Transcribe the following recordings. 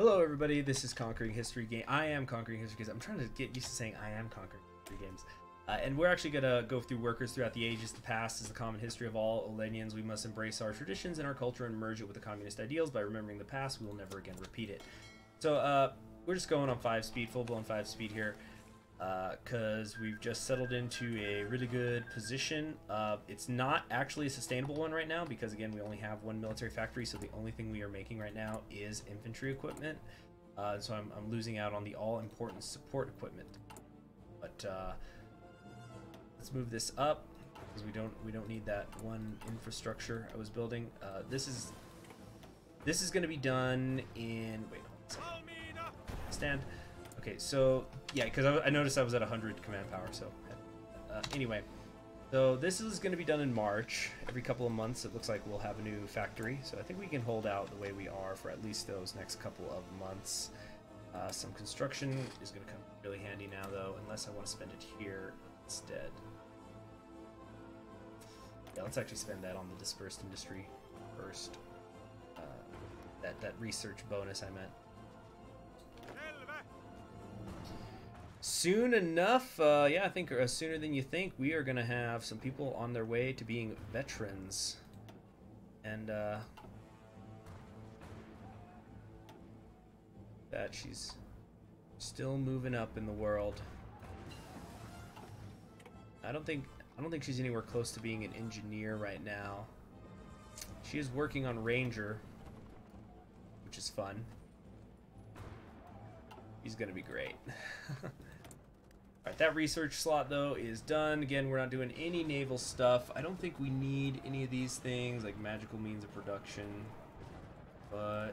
Hello everybody, this is Conquering History Games. I am Conquering History Games. I'm trying to get used to saying I am Conquering History Games. And we're actually going to go through workers throughout the ages. The past is the common history of all Olenians. We must embrace our traditions and our culture and merge it with the communist ideals. By remembering the past, we will never again repeat it. So we're just going on 5-speed, full-blown 5-speed here, because we've just settled into a really good position. It's not actually a sustainable one right now because, again, we only have one military factory, so the only thing we are making right now is infantry equipment. So I'm losing out on the all-important support equipment. But let's move this up because we don't need that one infrastructure I was building. This is going to be done in wait. Stand. Okay, so yeah, because I noticed I was at 100 command power. So anyway, so this is going to be done in March. Every couple of months, it looks like we'll have a new factory. So I think we can hold out the way we are for at least those next couple of months. Some construction is going to come really handy now, though, unless I want to spend it here instead. Yeah, let's actually spend that on the dispersed industry first. That research bonus I meant. Soon enough, yeah, I think sooner than you think, we are going to have some people on their way to being veterans. And that she's still moving up in the world. I don't think she's anywhere close to being an engineer right now. She is working on Ranger, which is fun. He's gonna be great. Alright, that research slot though is done. Again, we're not doing any naval stuff. I don't think we need any of these things like magical means of production. But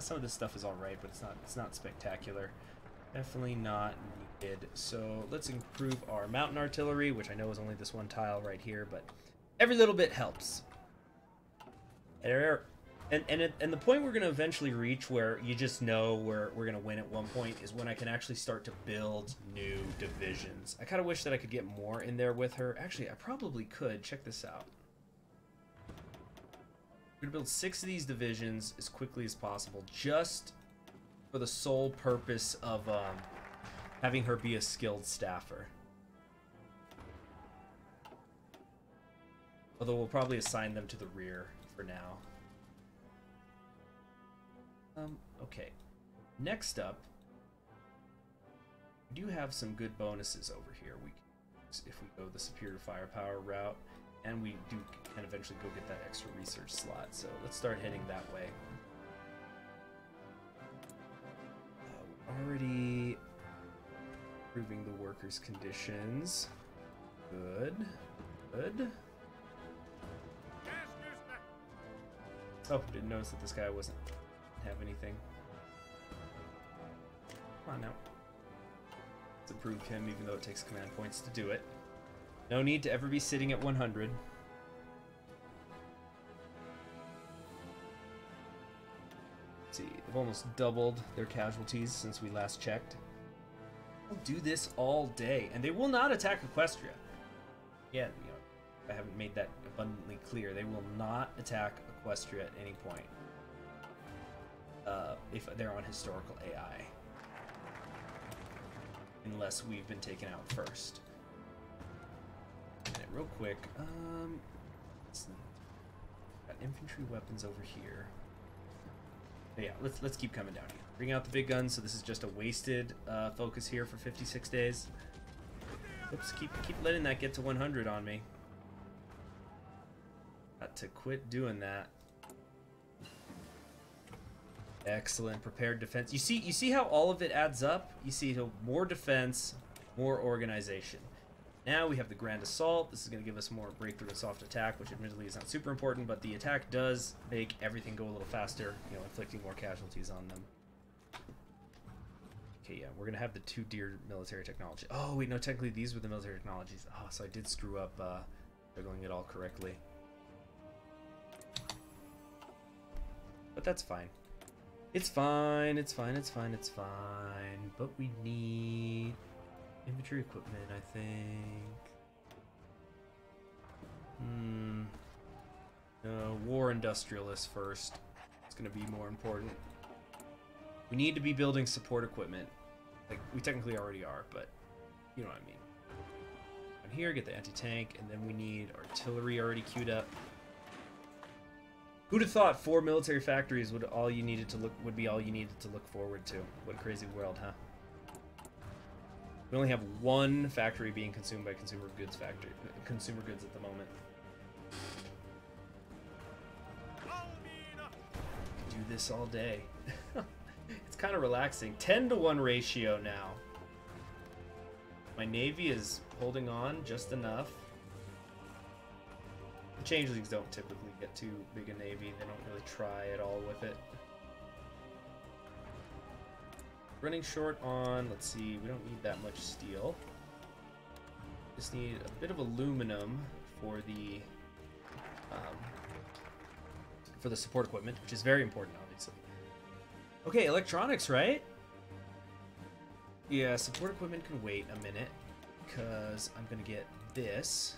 some of this stuff is alright, but it's not spectacular. Definitely not needed. So let's improve our mountain artillery, which I know is only this one tile right here, but every little bit helps. And the point we're going to eventually reach where you just know we're going to win at one point is when I can actually start to build new divisions. I kind of wish that I could get more in there with her. Actually, I probably could. Check this out. We're going to build 6 of these divisions as quickly as possible just for the sole purpose of having her be a skilled staffer. Although we'll probably assign them to the rear for now. Okay, next up, we do have some good bonuses over here. We can, if we go the superior firepower route, and we do can eventually go get that extra research slot. So let's start heading that way. We're already improving the workers' conditions. Good, good. Oh, didn't notice that this guy wasn't. Have anything. Come on now. Let's approve him even though it takes command points to do it. No need to ever be sitting at 100. Let's see, they've almost doubled their casualties since we last checked. We'll do this all day, and they will not attack Equestria. Yeah, you know, I haven't made that abundantly clear. They will not attack Equestria at any point. If they're on historical AI. Unless we've been taken out first. And real quick, got infantry weapons over here. But yeah, let's keep coming down here. Bring out the big guns, so this is just a wasted focus here for 56 days. Oops, keep letting that get to 100 on me. Got to quit doing that. Excellent prepared defense. You see how all of it adds up? You see more defense, more organization. Now we have the Grand Assault. This is going to give us more breakthrough and soft attack, which admittedly is not super important, but the attack does make everything go a little faster, you know, inflicting more casualties on them. Okay, yeah, we're going to have the 2 deer military technology. Oh, wait, no, technically these were the military technologies. Oh, so I did screw up juggling it all correctly. But that's fine. It's fine, it's fine, it's fine, it's fine. But we need infantry equipment, I think. No, war industrialists first. It's going to be more important. We need to be building support equipment. Like, we technically already are, but you know what I mean. On here, get the anti-tank, and then we need artillery already queued up. Who'd have thought 4 military factories would be all you needed to look forward to? What a crazy world, huh? We only have 1 factory being consumed by consumer goods at the moment. Could do this all day. It's kind of relaxing. 10-to-1 ratio now. My navy is holding on just enough. Changelings don't typically get too big a navy. They don't really try at all with it. Running short on, let's see, we don't need that much steel. Just need a bit of aluminum for the support equipment, which is very important, obviously. Okay, electronics, right? Yeah, support equipment can wait a minute because I'm gonna get this.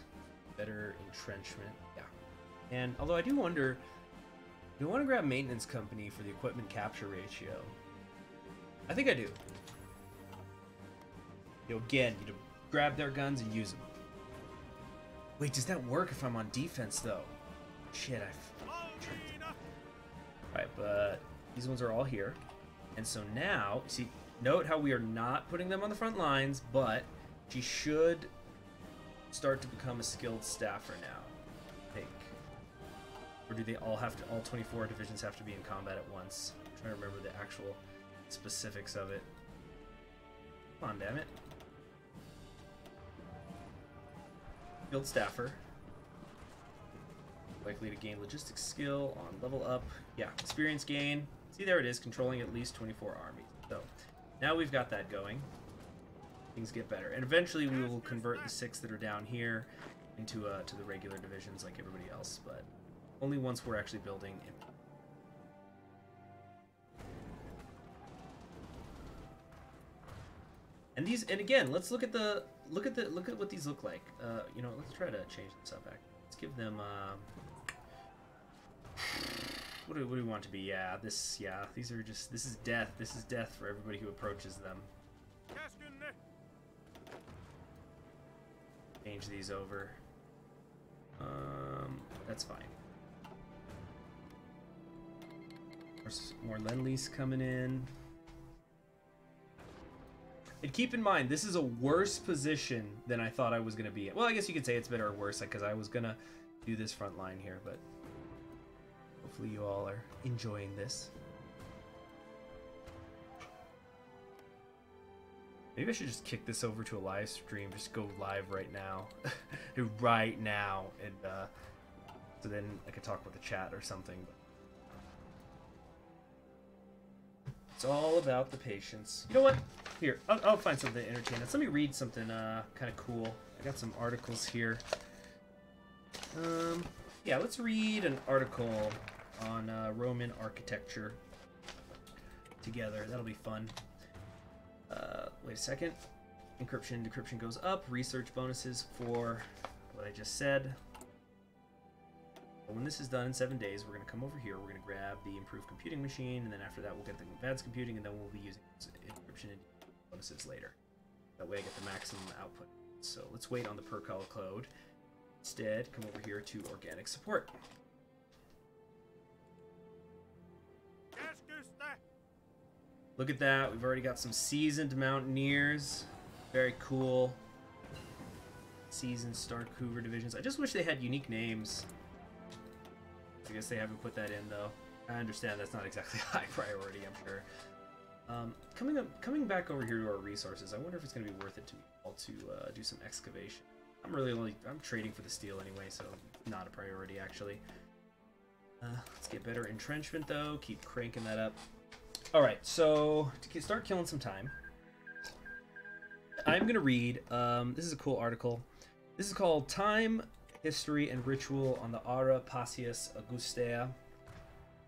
Better entrenchment, yeah. And although I do wonder, do I want to grab maintenance company for the equipment capture ratio? I think I do. You'll get you to grab their guns and use them. Wait, does that work if I'm on defense though? Shit, I tricked it. All right, but these ones are all here, and so now, see, note how we are not putting them on the front lines, but she should start to become a skilled staffer now, I think. Or do they all have to, all 24 divisions have to be in combat at once? I'm trying to remember the actual specifics of it. Come on, damn it. Skilled staffer. Likely to gain logistics skill on level up. Yeah, experience gain. See, there it is, controlling at least 24 armies. So now we've got that going. Things get better, and eventually we will convert the 6 that are down here into to the regular divisions like everybody else, but only once we're actually building. And these, and again, let's look at the what these look like. You know, let's try to change this up. Let's give them. What do we want to be? Yeah, this. Yeah, these are just. This is death. This is death for everybody who approaches them. Change these over. That's fine. There's more lend-lease coming in. And keep in mind, this is a worse position than I thought I was going to be in. Well, I guess you could say it's better or worse, because I was going to do this front line here, but hopefully you all are enjoying this. Maybe I should just kick this over to a live stream. Just go live right now, right now, and so then I could talk with the chat or something. It's all about the patience. You know what? Here, I'll find something to entertain us. Let me read something kind of cool. I got some articles here. Yeah, let's read an article on Roman architecture together. That'll be fun. Wait a second. Encryption, decryption goes up. Research bonuses for what I just said. But when this is done in 7 days, we're going to come over here. We're going to grab the improved computing machine, and then after that, we'll get the advanced computing, and then we'll be using encryption and bonuses later. That way, I get the maximum output. So let's wait on the Percol code. Instead, come over here to organic support. Look at that, we've already got some seasoned mountaineers. Very cool. Seasoned Starkouver divisions. I just wish they had unique names. I guess they haven't put that in though. I understand that's not exactly a high priority, I'm sure. Coming back over here to our resources, I wonder if it's gonna be worth it to me all to do some excavation. I'm trading for the steel anyway, so not a priority actually. Let's get better entrenchment though, keep cranking that up. Alright, so to start killing some time, I'm going to read, this is a cool article. This is called Time, History, and Ritual on the Ara Pacis Augustea,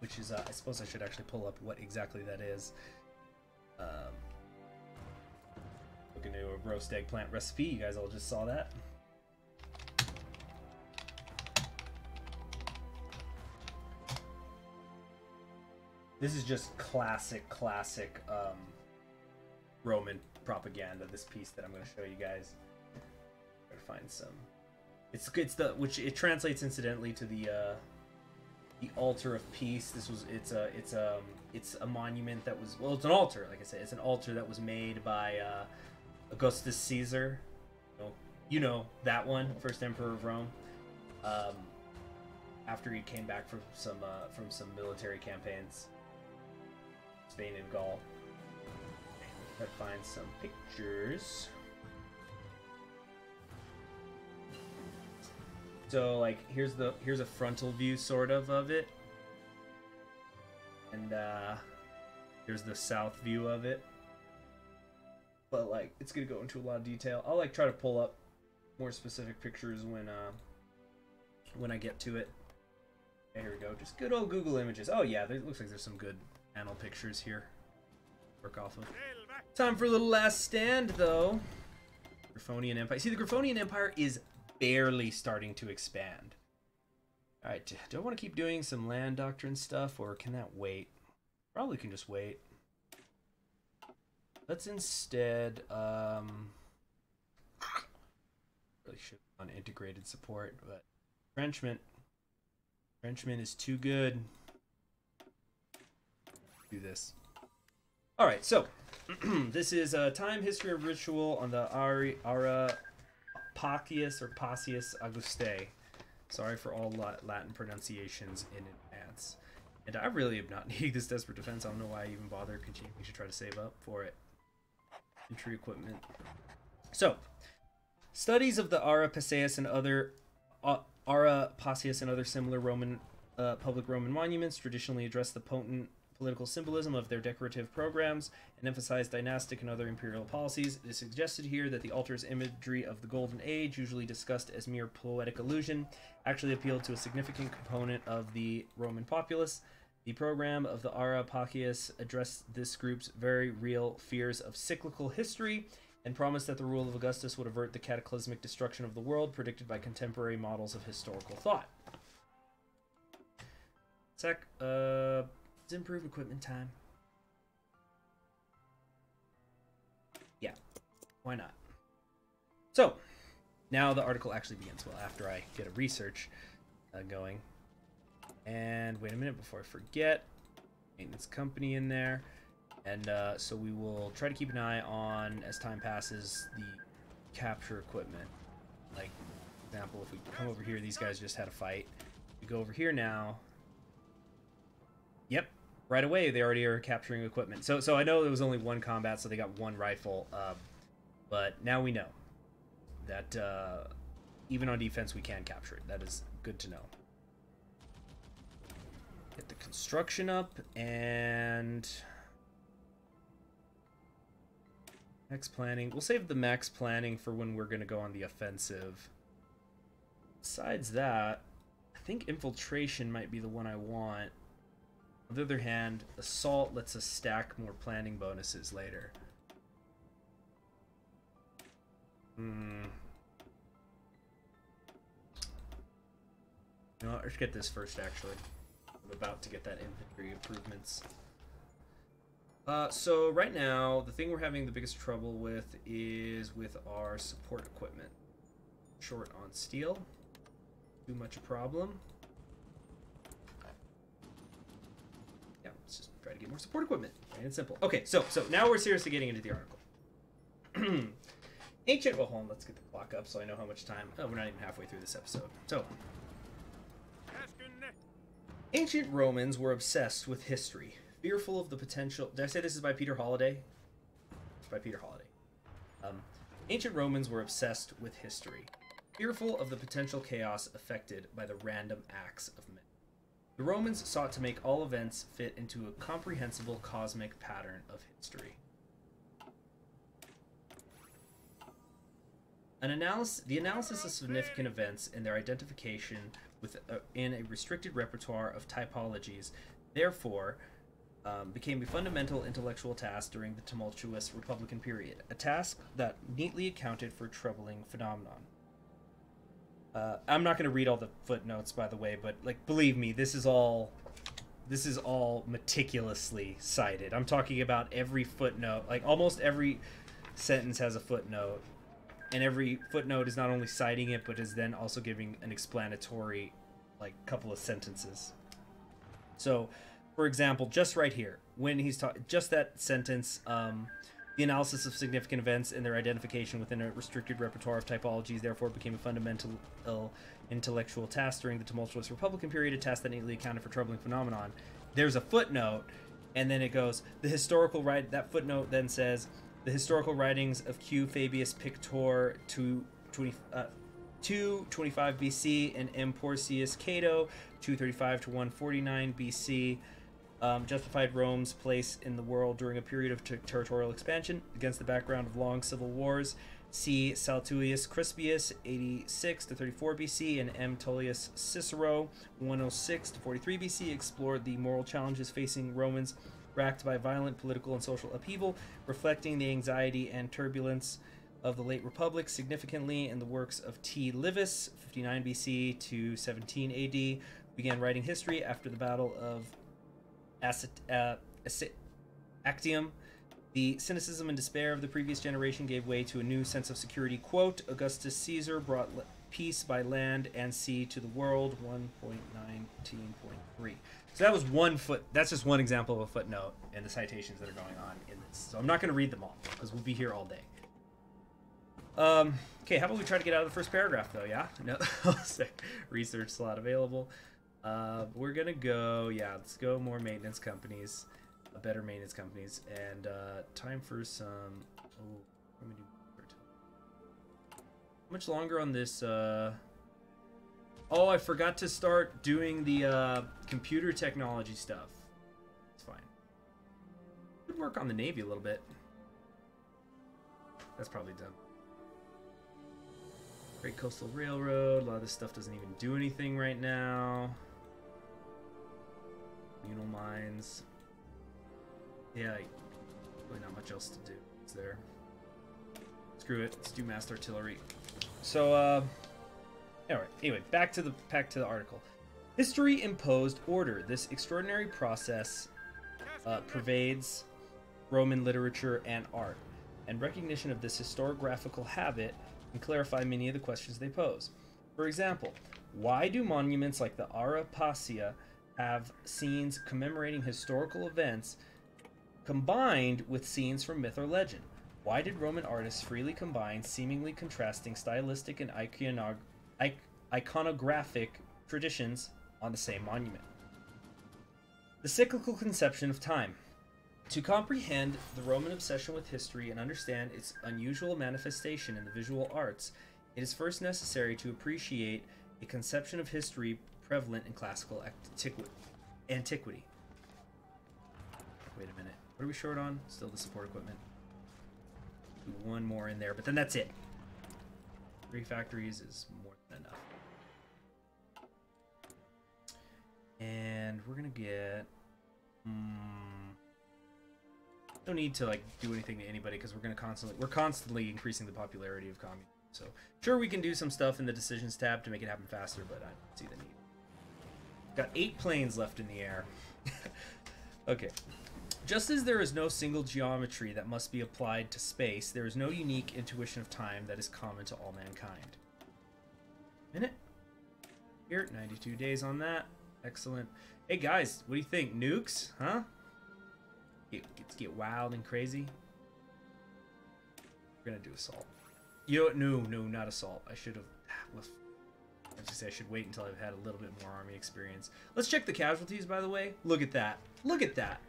which is, I suppose I should actually pull up what exactly that is. Looking to a roast egg plant recipe, you guys all just saw that. This is just classic Roman propaganda, this piece that I'm going to show you guys. I'm going to find some. It's the, which it translates incidentally to the altar of peace. This was, it's a monument that was, well, it's an altar, like I said, it's an altar that was made by Augustus Caesar. You know that one, first emperor of Rome. After he came back from some military campaigns, Spain and Gaul. Let's find some pictures. So like here's the, here's a frontal view sort of it, and here's the south view of it. But like it's gonna go into a lot of detail. I'll like try to pull up more specific pictures when I get to it. Here we go, just good old Google Images. Oh yeah, there looks like there's some good panel pictures here. Work off of. Time for a little last stand though. Griffonian Empire. See, the Griffonian Empire is barely starting to expand. All right, do I want to keep doing some land doctrine stuff, or can that wait? Probably can just wait. Let's instead really should have done integrated support, but entrenchment. Frenchman is too good. Do this. All right, so this is Time, History, and Ritual on the Ara Pacis or Pacis Augustea. Sorry for all Latin pronunciations in advance. And I really am not needing this desperate defense. I don't know why I even bother. Continue. We should try to save up for it. Entry equipment. So, studies of the Ara Pacis and other. Ara Pacis and other similar Roman public Roman monuments traditionally address the potent political symbolism of their decorative programs and emphasize dynastic and other imperial policies. It is suggested here that the altar's imagery of the Golden Age, usually discussed as mere poetic illusion, actually appealed to a significant component of the Roman populace. The program of the Ara Pacis addressed this group's very real fears of cyclical history and promised that the rule of Augustus would avert the cataclysmic destruction of the world predicted by contemporary models of historical thought. Let's improve equipment time. Yeah, why not? So, now the article actually begins. Well, after I get a research going. And wait a minute before I forget. Maintenance company in there. And so we will try to keep an eye on, as time passes, the capture equipment. Like, for example, if we come over here, these guys just had a fight. We go over here now. Yep, right away they already are capturing equipment. So I know there was only one combat, so they got one rifle. But now we know that even on defense we can capture it. That is good to know. Get the construction up and. Max planning. We'll save the max planning for when we're going to go on the offensive. Besides that, I think infiltration might be the one I want. On the other hand, assault lets us stack more planning bonuses later. No, let's get this first, actually. I'm about to get that infantry improvements. So right now, the thing we're having the biggest trouble with is with our support equipment. Short on steel. Too much a problem. Yeah, let's just try to get more support equipment. Plain and simple. Okay, so now we're seriously getting into the article. Ancient, well, hold on, let's get the clock up so I know how much time. Oh, we're not even halfway through this episode. So, ancient Romans were obsessed with history. Fearful of the potential... Did I say this is by Peter Holiday? It's by Peter Holiday. Ancient Romans were obsessed with history, fearful of the potential chaos affected by the random acts of men. The Romans sought to make all events fit into a comprehensible cosmic pattern of history. The analysis of significant events and their identification with in a restricted repertoire of typologies, therefore... became a fundamental intellectual task during the tumultuous Republican period, a task that neatly accounted for troubling phenomenon. I'm not going to read all the footnotes, by the way, but like, believe me, this is all this is all meticulously cited. I'm talking about every footnote. Like, almost every sentence has a footnote, and every footnote is not only citing it, but is then also giving an explanatory, like, couple of sentences. So, for example, just right here, when he's talking, just that sentence, the analysis of significant events and their identification within a restricted repertoire of typologies therefore became a fundamental intellectual task during the tumultuous Republican period, a task that neatly accounted for troubling phenomenon. There's a footnote, and then it goes, the historical right. That footnote then says, the historical writings of Q Fabius Pictor to 225 BC and M. Porcius Cato 235 to 149 BC. Justified Rome's place in the world during a period of territorial expansion against the background of long civil wars. C. Sallustius Crispius 86 to 34 BC and M. Tullius Cicero 106 to 43 BC explored the moral challenges facing Romans racked by violent political and social upheaval, reflecting the anxiety and turbulence of the late Republic significantly in the works of T. Livius 59 BC to 17 AD. Began writing history after the Battle of Actium. The cynicism and despair of the previous generation gave way to a new sense of security. Quote, Augustus Caesar brought peace by land and sea to the world. 1.19.3. So that was one foot. That's just one example of a footnote and the citations that are going on in this. So I'm not going to read them all because we'll be here all day. Okay, how about we try to get out of the first paragraph though? Yeah, no. Research slot available. We're gonna go, yeah, let's go more maintenance companies, better maintenance companies, and time for some, oh, let me do, how much longer on this, oh, I forgot to start doing the computer technology stuff. It's fine. Could work on the Navy a little bit. That's probably done. Great Coastal Railroad, a lot of this stuff doesn't even do anything right now. Communal mines. Yeah, really not much else to do. It's there. Screw it. Let's do mass artillery. So, anyway, back to the article. History imposed order. This extraordinary process pervades Roman literature and art, and recognition of this historiographical habit can clarify many of the questions they pose. For example, why do monuments like the Ara Pacis have scenes commemorating historical events combined with scenes from myth or legend? Why did Roman artists freely combine seemingly contrasting stylistic and iconographic traditions on the same monument? The cyclical conception of time. To comprehend the Roman obsession with history and understand its unusual manifestation in the visual arts, it is first necessary to appreciate a conception of history prevalent in classical antiquity. Wait a minute. What are we short on? Still the support equipment. Do one more in there, but then that's it. 3 factories is more than enough. And we're going to get... no need to, like, do anything to anybody because we're constantly increasing the popularity of communism. So sure, we can do some stuff in the decisions tab to make it happen faster, but I don't see the need. Got 8 planes left in the air. Okay. Just as there is no single geometry that must be applied to space, there is no unique intuition of time that is common to all mankind. Minute. Here, 92 days on that. Excellent. Hey guys, what do you think? Nukes? Huh? Let's get wild and crazy. We're gonna do assault. You know, no, not assault. I should have. I was just saying, I should wait until I've had a little bit more army experience. Let's check the casualties, by the way. Look at that. Look at that.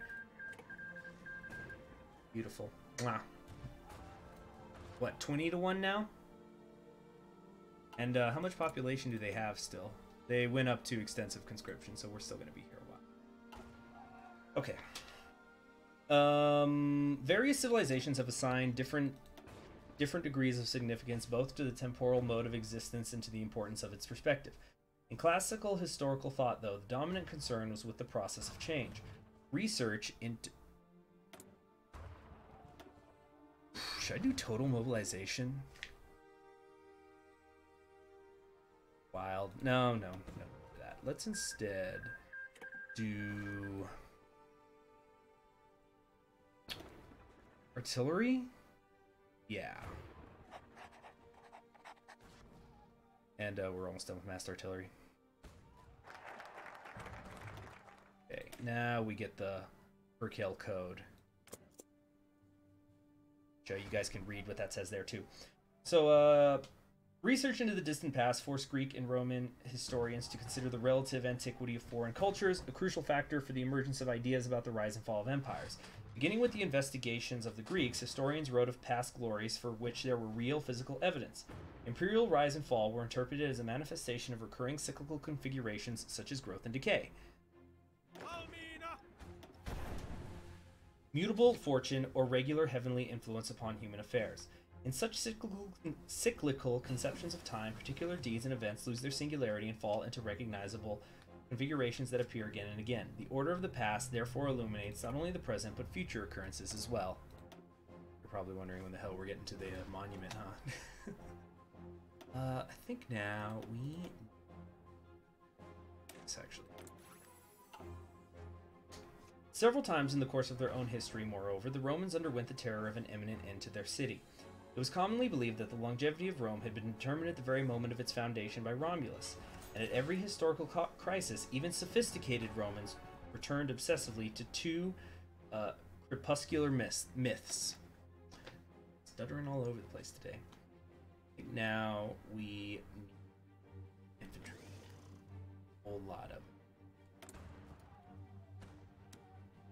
Beautiful. Wow. What, 20 to 1 now? And how much population do they have still? They went up to extensive conscription, so we're still gonna be here a while. Okay. Various civilizations have assigned different degrees of significance both to the temporal mode of existence and to the importance of its perspective. In classical historical thought, though, the dominant concern was with the process of change. Research into... Should I do total mobilization? Wild. No, no, no. Let's instead do artillery. Yeah. And we're almost done with mass artillery. Okay, now we get the Percale code. Show you guys can read what that says there too. So, research into the distant past forced Greek and Roman historians to consider the relative antiquity of foreign cultures, a crucial factor for the emergence of ideas about the rise and fall of empires. Beginning with the investigations of the Greeks, historians wrote of past glories for which there were real physical evidence. Imperial rise and fall were interpreted as a manifestation of recurring cyclical configurations such as growth and decay. Mutable fortune or regular heavenly influence upon human affairs. In such cyclical conceptions of time, particular deeds and events lose their singularity and fall into recognizable configurations that appear again and again. The order of the past, therefore, illuminates not only the present, but future occurrences as well. You're probably wondering when the hell we're getting to the monument, huh? I think now we... This actually... Several times in the course of their own history, moreover, the Romans underwent the terror of an imminent end to their city. It was commonly believed that the longevity of Rome had been determined at the very moment of its foundation by Romulus, and at every historical crisis, even sophisticated Romans returned obsessively to two crepuscular myths. Stuttering all over the place today. Now we need infantry. A whole lot of it.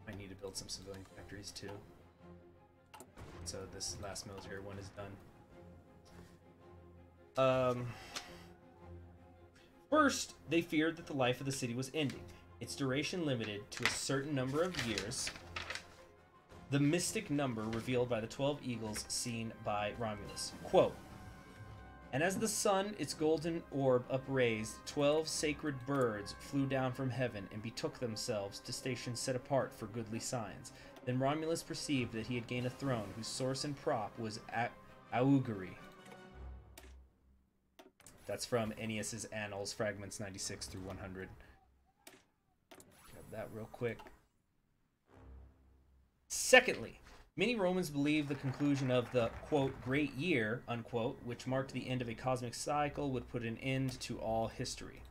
I need to build some civilian factories too. So this last military one is done. First, they feared that the life of the city was ending, its duration limited to a certain number of years, the mystic number revealed by the 12 eagles seen by Romulus. Quote, "And as the sun, its golden orb upraised, 12 sacred birds flew down from heaven and betook themselves to stations set apart for goodly signs. Then Romulus perceived that he had gained a throne whose source and prop was augury." That's from Ennius's Annals, fragments 96 through 100. Grab that real quick. Secondly, many Romans believed the conclusion of the, quote, "great year," unquote, which marked the end of a cosmic cycle, would put an end to all history,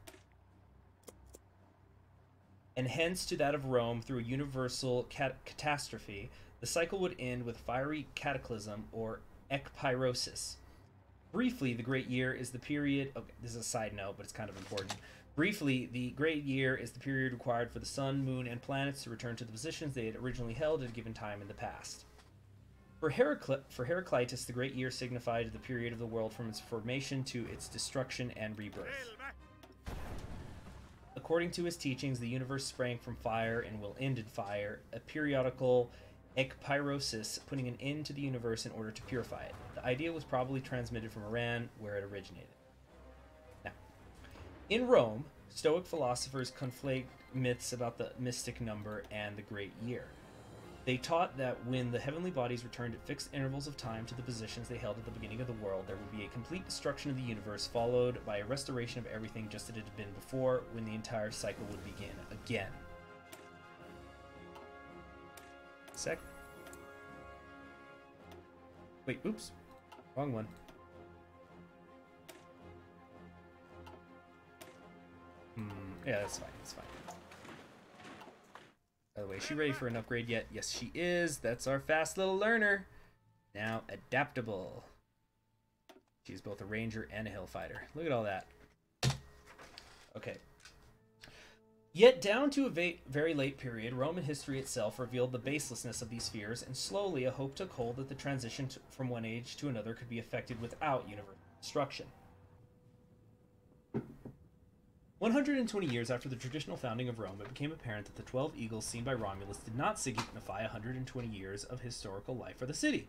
and hence to that of Rome through a universal catastrophe. The cycle would end with fiery cataclysm or ekpyrosis. Briefly, the great year is the period... Okay, this is a side note, but it's kind of important. Briefly, the great year is the period required for the sun, moon, and planets to return to the positions they had originally held at a given time in the past. For Heraclitus, the great year signified the period of the world from its formation to its destruction and rebirth. According to his teachings, the universe sprang from fire and will end in fire, a periodical ekpyrosis, putting an end to the universe in order to purify it. The idea was probably transmitted from Iran, where it originated. Now, in Rome, Stoic philosophers conflate myths about the mystic number and the great year. They taught that when the heavenly bodies returned at fixed intervals of time to the positions they held at the beginning of the world, there would be a complete destruction of the universe, followed by a restoration of everything just as it had been before, when the entire cycle would begin again. Sec. Wait, oops. Wrong one. Yeah, that's fine, it's fine. By the way, is she ready for an upgrade yet? Yes, she is. That's our fast little learner. Now adaptable. She's both a ranger and a hill fighter. Look at all that. Okay. Yet down to a very late period, Roman history itself revealed the baselessness of these fears, and slowly a hope took hold that the transition from one age to another could be effected without universal destruction. 120 years after the traditional founding of Rome, it became apparent that the 12 eagles seen by Romulus did not signify 120 years of historical life for the city.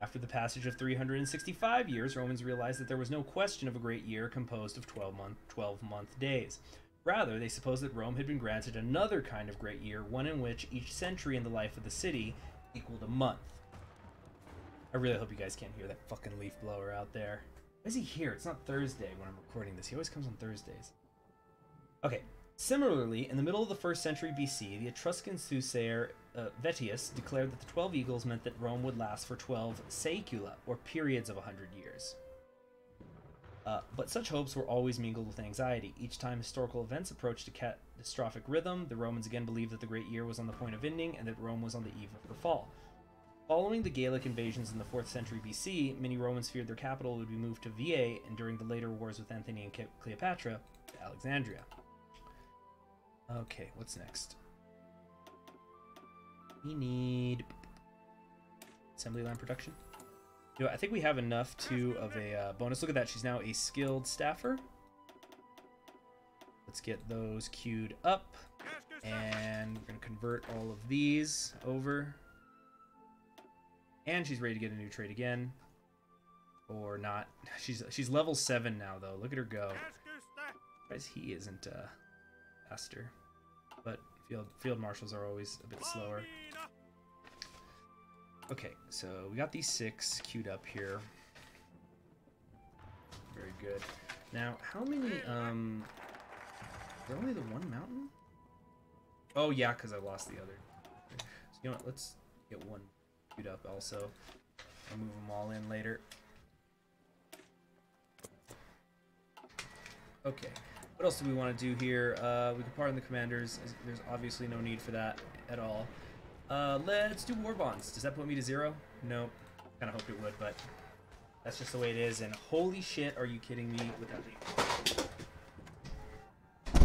After the passage of 365 years, Romans realized that there was no question of a great year composed of 12-month days. Rather, they supposed that Rome had been granted another kind of great year, one in which each century in the life of the city equaled a month. I really hope you guys can't hear that fucking leaf blower out there. Why is he here? It's not Thursday when I'm recording this. He always comes on Thursdays. Okay, Similarly, in the middle of the 1st century BC, the Etruscan soothsayer Vettius declared that the 12 eagles meant that Rome would last for 12 saecula, or periods of 100 years. But such hopes were always mingled with anxiety. Each time historical events approached a catastrophic rhythm, the Romans again believed that the great year was on the point of ending and that Rome was on the eve of the fall. Following the Gaelic invasions in the 4th century BC, many Romans feared their capital would be moved to Veii, and during the later wars with Anthony and Cleopatra, to Alexandria. Okay, what's next? We need assembly line production. You know, I think we have enough of a bonus. Look at that. She's now a skilled staffer. Let's get those queued up. And we're going to convert all of these over. And she's ready to get a new trade again. Or not. She's level 7 now, though. Look at her go. Surprise he isn't faster. But field marshals are always a bit slower. Okay, so we got these 6 queued up here. Very good. Now, how many, is there only the one mountain? Oh, yeah, because I lost the other. So, you know what, let's get one queued up also. I'll move them all in later. Okay. What else do we want to do here? We can pardon the commanders. There's obviously no need for that at all. Let's do war bonds. Does that put me to 0? Nope. Kind of hoped it would, but that's just the way it is. And holy shit, are you kidding me? Without me, I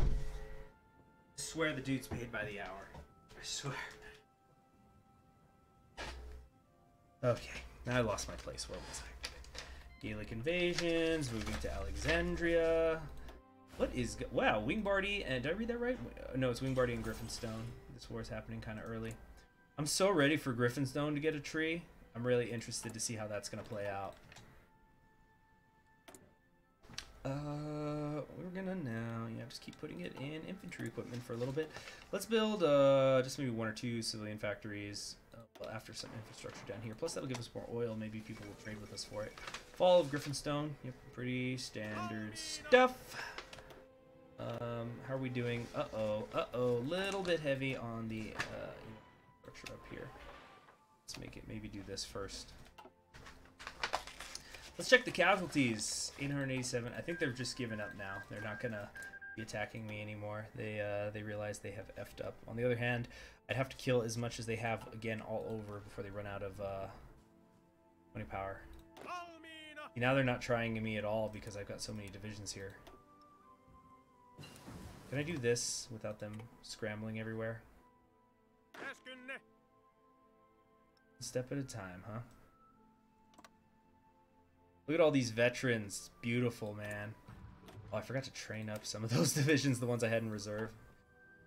swear the dude's paid by the hour. I swear. Okay. Now I lost my place. Where was I? Gaelic invasions. Moving to Alexandria. What is... Wow, Wingbardy and... Did I read that right? No, it's Wingbardy and Griffinstone. This war is happening kind of early. I'm so ready for Griffinstone to get a tree. I'm really interested to see how that's going to play out. We're going to now... Yeah, just keep putting it in infantry equipment for a little bit. Let's build just maybe 1 or 2 civilian factories. Well, after some infrastructure down here. Plus, that'll give us more oil. Maybe people will trade with us for it. Fall of Griffinstone. Yep, pretty standard stuff. How are we doing? Uh-oh, little bit heavy on the, structure up here. Let's make it maybe do this first. Let's check the casualties. 887. I think they're just giving up now. They're not gonna be attacking me anymore. They realize they have effed up. On the other hand, I'd have to kill as much as they have again all over before they run out of, money power. You know, they're not trying me at all because I've got so many divisions here. Can I do this without them scrambling everywhere? One step at a time, huh? Look at all these veterans. Beautiful, man. Oh, I forgot to train up some of those divisions, the ones I had in reserve.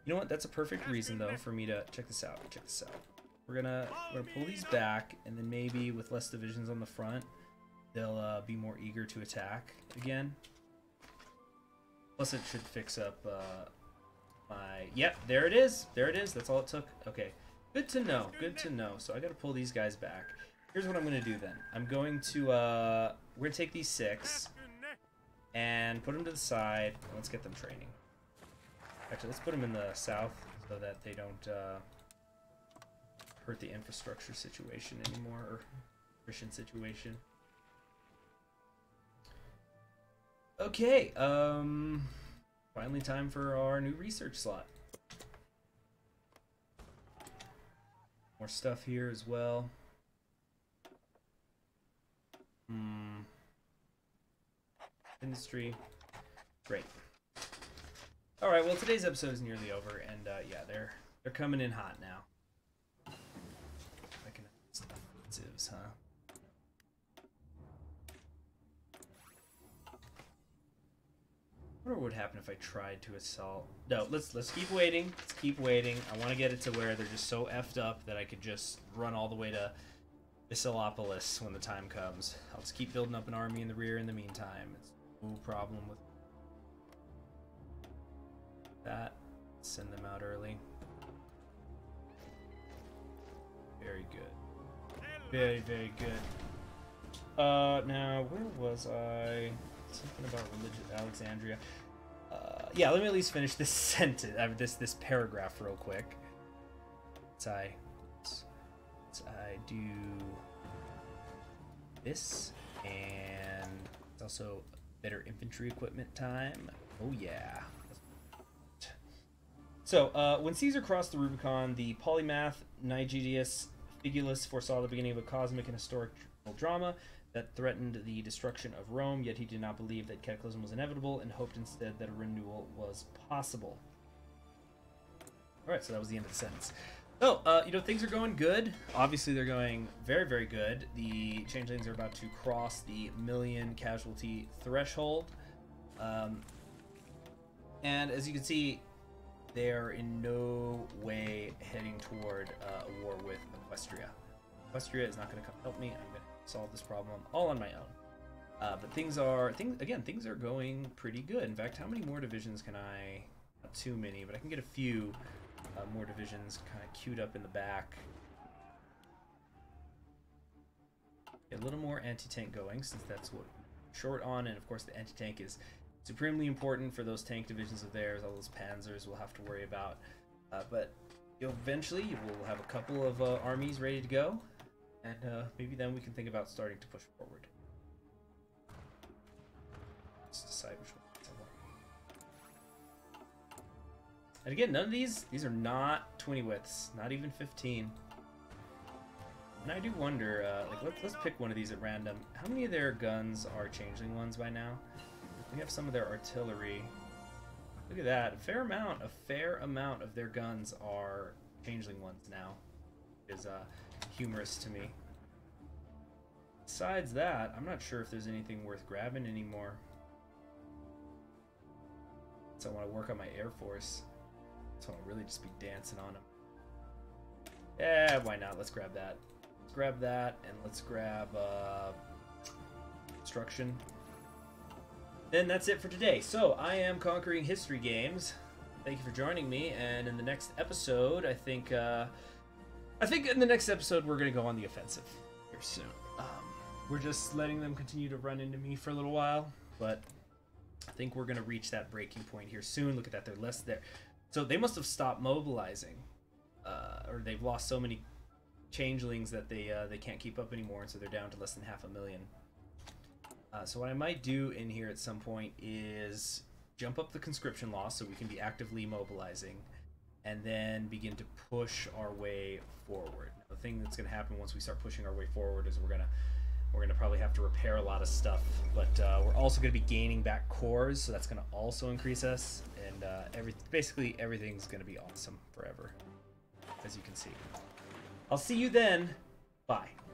You know what? That's a perfect reason, though, for me to... Check this out. Check this out. We're gonna pull these back, and then maybe with less divisions on the front, they'll be more eager to attack again. Plus, it should fix up my... Yep, there it is. There it is. That's all it took. Okay. Good to know. Good to know. So I got to pull these guys back. Here's what I'm going to do then. I'm going to... We're going to take these 6 and put them to the side. Let's get them training. Actually, let's put them in the south so that they don't hurt the infrastructure situation anymore, or Christian situation. Okay, finally time for our new research slot. More stuff here as well. Industry. Great. All right, well, today's episode is nearly over, and yeah, they're coming in hot now. I can offensives, huh? I wonder what would happen if I tried to assault. No, let's keep waiting. Let's keep waiting. I want to get it to where they're just so effed up that I could just run all the way to Basilopolis when the time comes. I'll just keep building up an army in the rear in the meantime. It's no problem with that. Send them out early. Very good. Very, very good. Now, where was I? Something about religious Alexandria. Yeah, let me at least finish this sentence, this paragraph real quick. Let's do this, and it's also better infantry equipment time. Oh yeah. So, when Caesar crossed the Rubicon, the polymath Nigidius Figulus foresaw the beginning of a cosmic and historic drama that threatened the destruction of Rome, yet he did not believe that cataclysm was inevitable and hoped instead that a renewal was possible. Alright, so that was the end of the sentence. So, you know, things are going good. Obviously, they're going very, very good. The changelings are about to cross the 1,000,000 casualty threshold. And as you can see, they are in no way heading toward a war with Equestria. Equestria is not going to come help me. I'm going to solve this problem all on my own. But things are going pretty good. In fact, how many more divisions can I? Not too many, but I can get a few more divisions kind of queued up in the back. Get a little more anti-tank going, since that's what we're short on, and of course the anti-tank is supremely important for those tank divisions of theirs. All those panzers we'll have to worry about, but eventually we'll have a couple of armies ready to go, and maybe then we can think about starting to push forward. Let's decide which one. And again, none of these are not 20 widths, not even 15. And I do wonder, like, let's pick one of these at random. How many of their guns are changeling ones by now? We have some of their artillery. Look at that. A fair amount of their guns are changeling ones now. It is humorous to me. Besides that, I'm not sure if there's anything worth grabbing anymore. So I want to work on my Air Force. So I'll really just be dancing on them. Yeah, why not? Let's grab that. Let's grab that, and let's grab construction. Then that's it for today. So I am Conquering History Games. Thank you for joining me. And in the next episode, I think in the next episode we're gonna go on the offensive here soon. We're just letting them continue to run into me for a little while, but I think we're gonna reach that breaking point here soon. Look at that, they're less there. So they must have stopped mobilizing, or they've lost so many changelings that they can't keep up anymore, and so they're down to less than 500,000. So what I might do in here at some point is jump up the conscription law so we can be actively mobilizing, and then begin to push our way forward. The thing that's going to happen once we start pushing our way forward is we're gonna probably have to repair a lot of stuff, but we're also gonna be gaining back cores, so that's gonna also increase us, and basically everything's gonna be awesome forever, as you can see. I'll see you then. Bye.